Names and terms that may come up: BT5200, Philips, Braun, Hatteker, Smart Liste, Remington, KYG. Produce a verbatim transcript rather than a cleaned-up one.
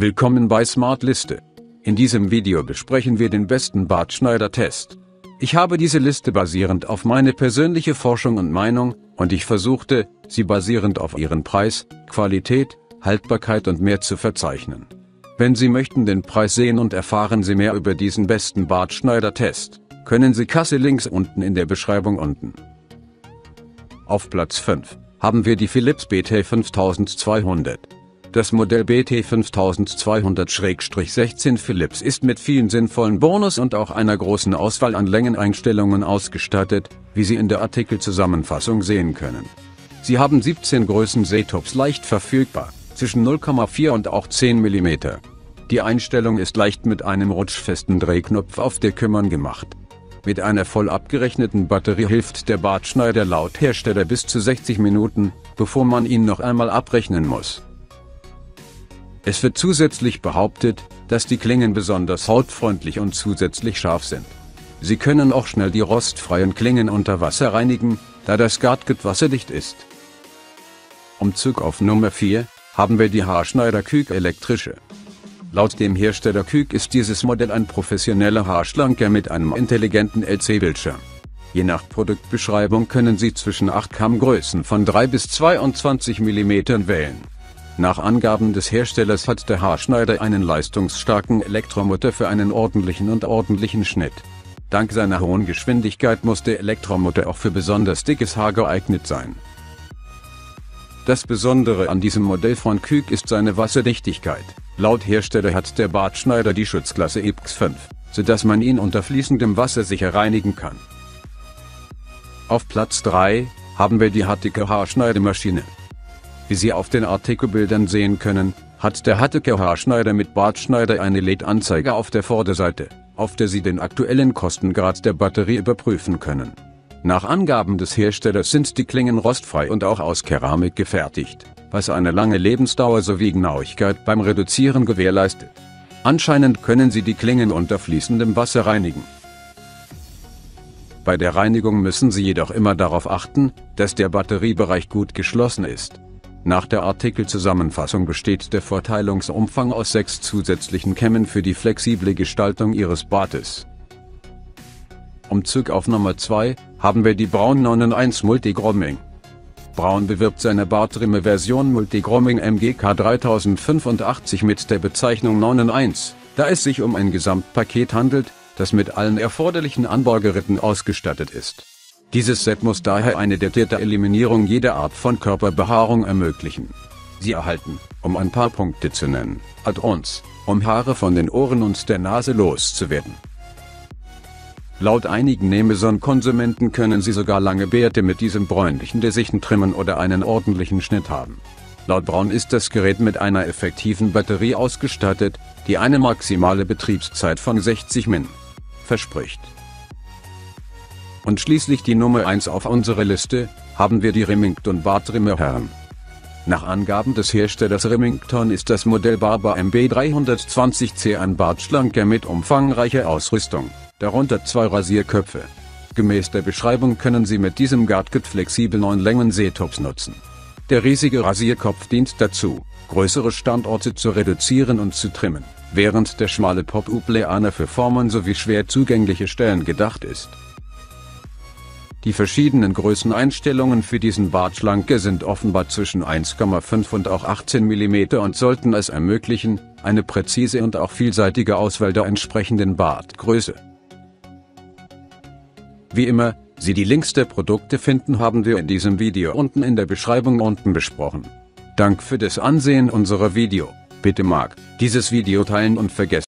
Willkommen bei Smart Liste. In diesem Video besprechen wir den besten Bartschneider-Test. Ich habe diese Liste basierend auf meine persönliche Forschung und Meinung, und ich versuchte, sie basierend auf ihren Preis, Qualität, Haltbarkeit und mehr zu verzeichnen. Wenn Sie möchten den Preis sehen und erfahren Sie mehr über diesen besten Bartschneider-Test, können Sie Kasse links unten in der Beschreibung unten. Auf Platz fünf haben wir die Philips B T fünf tausend zweihundert. Das Modell B T fünf tausend zweihundert sechzehn Philips ist mit vielen sinnvollen Bonus und auch einer großen Auswahl an Längeneinstellungen ausgestattet, wie Sie in der Artikelzusammenfassung sehen können. Sie haben siebzehn Größen Setups leicht verfügbar, zwischen null Komma vier und auch zehn Millimeter. Die Einstellung ist leicht mit einem rutschfesten Drehknopf auf der Kümmern gemacht. Mit einer voll abgerechneten Batterie hilft der Bartschneider laut Hersteller bis zu sechzig Minuten, bevor man ihn noch einmal abrechnen muss. Es wird zusätzlich behauptet, dass die Klingen besonders hautfreundlich und zusätzlich scharf sind. Sie können auch schnell die rostfreien Klingen unter Wasser reinigen, da das Gatgut wasserdicht ist. Umzug auf Nummer vier, haben wir die Haarschneider K Y G elektrische. Laut dem Hersteller K Y G ist dieses Modell ein professioneller Haarschlanker mit einem intelligenten L C D-Bildschirm. Je nach Produktbeschreibung können Sie zwischen acht Gramm Größen von drei bis zweiundzwanzig Millimeter wählen. Nach Angaben des Herstellers hat der Haarschneider einen leistungsstarken Elektromotor für einen ordentlichen und ordentlichen Schnitt. Dank seiner hohen Geschwindigkeit muss der Elektromotor auch für besonders dickes Haar geeignet sein. Das Besondere an diesem Modell von K Y G ist seine Wasserdichtigkeit. Laut Hersteller hat der Bartschneider die Schutzklasse E X fünf, sodass man ihn unter fließendem Wasser sicher reinigen kann. Auf Platz drei haben wir die Hatteker Haarschneidemaschine. Wie Sie auf den Artikelbildern sehen können, hat der Hatteker Haarschneider mit Bartschneider eine L E D-Anzeige auf der Vorderseite, auf der Sie den aktuellen Kostengrad der Batterie überprüfen können. Nach Angaben des Herstellers sind die Klingen rostfrei und auch aus Keramik gefertigt, was eine lange Lebensdauer sowie Genauigkeit beim Reduzieren gewährleistet. Anscheinend können Sie die Klingen unter fließendem Wasser reinigen. Bei der Reinigung müssen Sie jedoch immer darauf achten, dass der Batteriebereich gut geschlossen ist. Nach der Artikelzusammenfassung besteht der Verteilungsumfang aus sechs zusätzlichen Kämmen für die flexible Gestaltung Ihres Bartes. Umzug auf Nummer zwei, haben wir die Braun neun in eins Multigrooming. Braun bewirbt seine Bartrimme-Version Multigrooming M G K drei null acht fünf mit der Bezeichnung neun in eins, da es sich um ein Gesamtpaket handelt, das mit allen erforderlichen Anbaugeräten ausgestattet ist. Dieses Set muss daher eine detaillierte Eliminierung jeder Art von Körperbehaarung ermöglichen. Sie erhalten, um ein paar Punkte zu nennen, Add-ons, um Haare von den Ohren und der Nase loszuwerden. Laut einigen Amazon-Konsumenten können Sie sogar lange Bärte mit diesem bräunlichen Desichen trimmen oder einen ordentlichen Schnitt haben. Laut Braun ist das Gerät mit einer effektiven Batterie ausgestattet, die eine maximale Betriebszeit von sechzig Minuten verspricht. Und schließlich die Nummer eins auf unserer Liste, haben wir die Remington Bartrimmerherren. Nach Angaben des Herstellers Remington ist das Modell Barber M B drei zwanzig C ein Bartschlanker mit umfangreicher Ausrüstung, darunter zwei Rasierköpfe. Gemäß der Beschreibung können Sie mit diesem Gatgut flexibel neun Längen-Setups nutzen. Der riesige Rasierkopf dient dazu, größere Standorte zu reduzieren und zu trimmen, während der schmale Pop-up-Leaner für Formen sowie schwer zugängliche Stellen gedacht ist. Die verschiedenen Größeneinstellungen für diesen Bartschlanker sind offenbar zwischen eins Komma fünf und auch achtzehn Millimeter und sollten es ermöglichen, eine präzise und auch vielseitige Auswahl der entsprechenden Bartgröße. Wie immer, Sie die Links der Produkte finden haben wir in diesem Video unten in der Beschreibung unten besprochen. Dank für das Ansehen unserer Video, bitte mag dieses Video teilen und vergessen.